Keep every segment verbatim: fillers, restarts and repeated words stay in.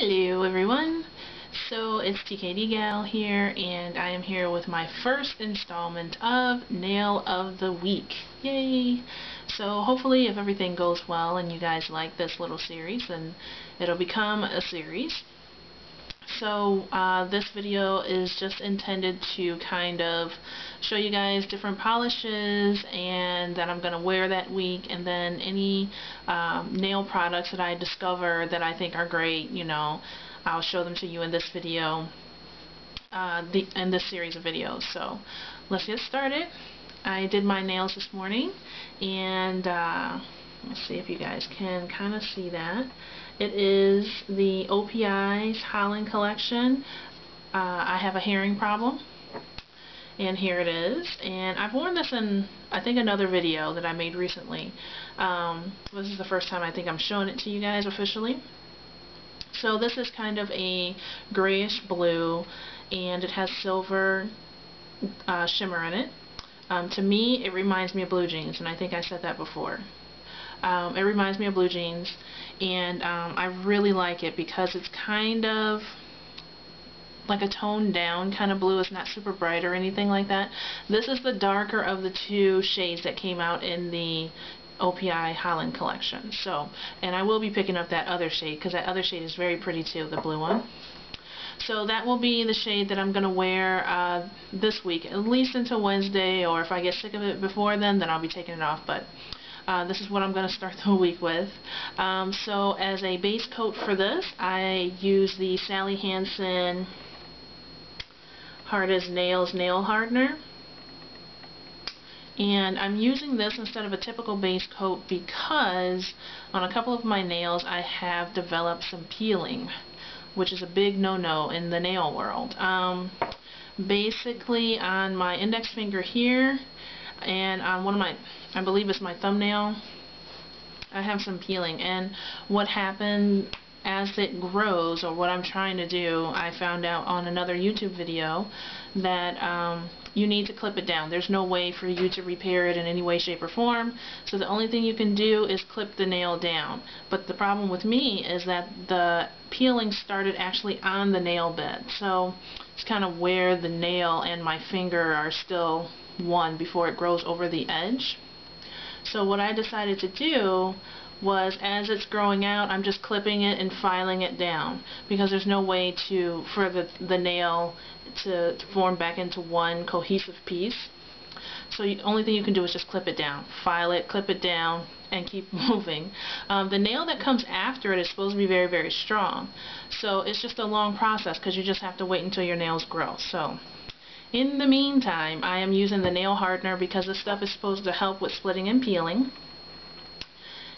Hello everyone, so it's T K D Gal here, and I am here with my first installment of Nail of the Week. Yay! So hopefully if everything goes well and you guys like this little series, then it'll become a series. So uh, this video is just intended to kind of show you guys different polishes and that I'm going to wear that week, and then any um, nail products that I discover that I think are great, you know, I'll show them to you in this video, uh, the, in this series of videos. So let's get started. I did my nails this morning, and uh, let's see if you guys can kind of see that. It is the O P I's Holland Collection. Uh, I have a hearing problem, and here it is. And I've worn this in, I think, another video that I made recently. Um, this is the first time I think I'm showing it to you guys officially. So this is kind of a grayish blue, and it has silver uh, shimmer in it. Um, to me, it reminds me of blue jeans, and I think I said that before. Um, it reminds me of blue jeans, and um, I really like it because it's kind of like a toned down kind of blue. It's not super bright or anything like that. This is the darker of the two shades that came out in the O P I Holland Collection. So, and I will be picking up that other shade because that other shade is very pretty too, the blue one. So that will be the shade that I'm going to wear uh, this week, at least until Wednesday, or if I get sick of it before then, then I'll be taking it off. But Uh, this is what I'm going to start the week with. Um, so as a base coat for this, I use the Sally Hansen Hard as Nails Nail Hardener. And I'm using this instead of a typical base coat because on a couple of my nails I have developed some peeling, which is a big no-no in the nail world. Um, basically on my index finger here, and on one of my, I believe it's my thumbnail, I have some peeling, and what happened as it grows, or what I'm trying to do, I found out on another YouTube video that um, you need to clip it down. There's no way for you to repair it in any way, shape, or form, so the only thing you can do is clip the nail down. But the problem with me is that the peeling started actually on the nail bed, so it's kind of where the nail and my finger are still one before it grows over the edge. So what I decided to do was, as it's growing out, I'm just clipping it and filing it down because there's no way to for the, the nail to, to form back into one cohesive piece. So the only thing you can do is just clip it down, file it, clip it down, and keep moving. Um, the nail that comes after it is supposed to be very, very strong. So it's just a long process because you just have to wait until your nails grow. So in the meantime, I am using the nail hardener because this stuff is supposed to help with splitting and peeling.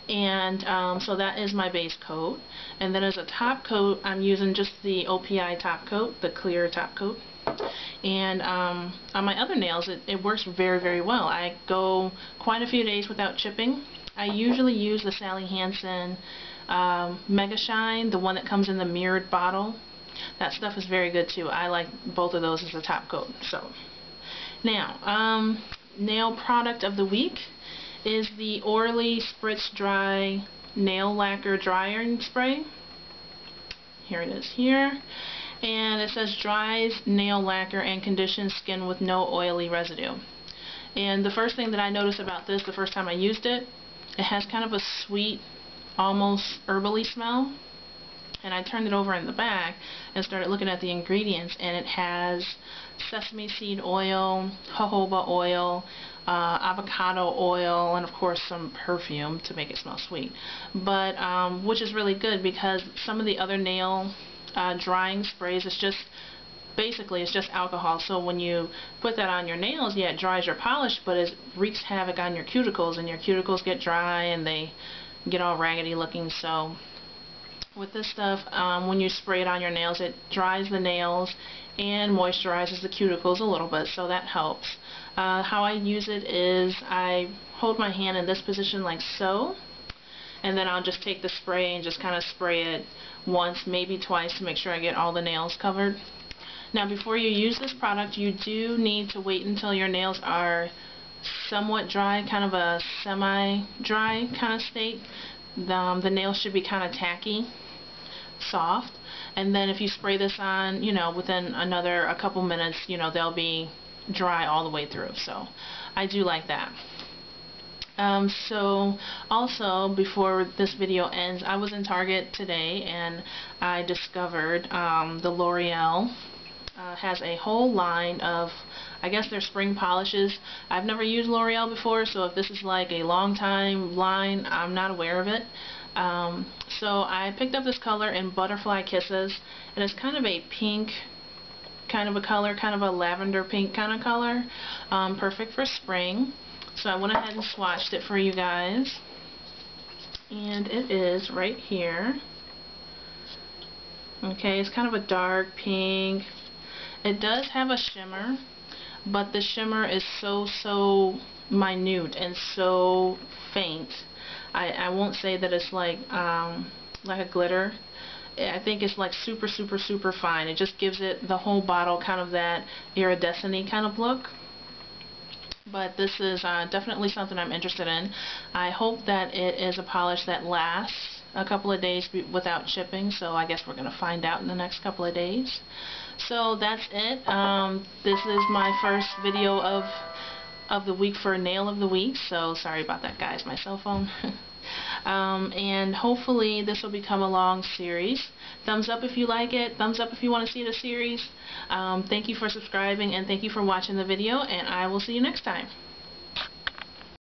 And um, so that is my base coat. And then as a top coat, I'm using just the O P I top coat, the clear top coat. And um, on my other nails, it, it works very, very well. I go quite a few days without chipping. I usually use the Sally Hansen um, Mega Shine, the one that comes in the mirrored bottle. That stuff is very good too. I like both of those as a top coat. So now, um, nail product of the week is the Orly Spritz Dry Nail Lacquer Dryer and Spray. Here it is here. And it says dries nail lacquer and conditions skin with no oily residue. And the first thing that I noticed about this the first time I used it, it has kind of a sweet, almost herbally smell. And I turned it over in the back and started looking at the ingredients, and it has sesame seed oil, jojoba oil, uh, avocado oil, and of course some perfume to make it smell sweet. But um, which is really good because some of the other nail uh, drying sprays, it's just basically it's just alcohol. So when you put that on your nails, yeah, it dries your polish, but it wreaks havoc on your cuticles, and your cuticles get dry and they get all raggedy looking. So with this stuff, um, when you spray it on your nails, it dries the nails and moisturizes the cuticles a little bit, so that helps. Uh, how I use it is I hold my hand in this position like so, and then I'll just take the spray and just kind of spray it once, maybe twice, to make sure I get all the nails covered. Now before you use this product, you do need to wait until your nails are somewhat dry, kind of a semi-dry kind of state. The, um, the nails should be kind of tacky, soft, and then if you spray this on, you know, within another a couple minutes, you know, they'll be dry all the way through. So I do like that. Um, so also, before this video ends, I was in Target today and I discovered um, the L'Oreal uh, has a whole line of, I guess they're spring polishes. I've never used L'Oreal before, so if this is like a long time line, I'm not aware of it. Um, so I picked up this color in Butterfly Kisses, and it's kind of a pink kind of a color, kind of a lavender pink kind of color, um, perfect for spring. So I went ahead and swatched it for you guys, and it is right here. Okay, it's kind of a dark pink. It does have a shimmer, but the shimmer is so, so minute and so faint. I, I won't say that it's like, um, like a glitter. I think it's like super, super, super fine. It just gives it, the whole bottle, kind of that iridescent-y kind of look. But this is uh, definitely something I'm interested in. I hope that it is a polish that lasts a couple of days b without chipping, so I guess we're going to find out in the next couple of days. So that's it. Um, this is my first video of, of the week for Nail of the Week, so sorry about that, guys, my cell phone. Um, and hopefully this will become a long series. Thumbs up if you like it. Thumbs up if you want to see the series. Um, thank you for subscribing, and thank you for watching the video, and I will see you next time.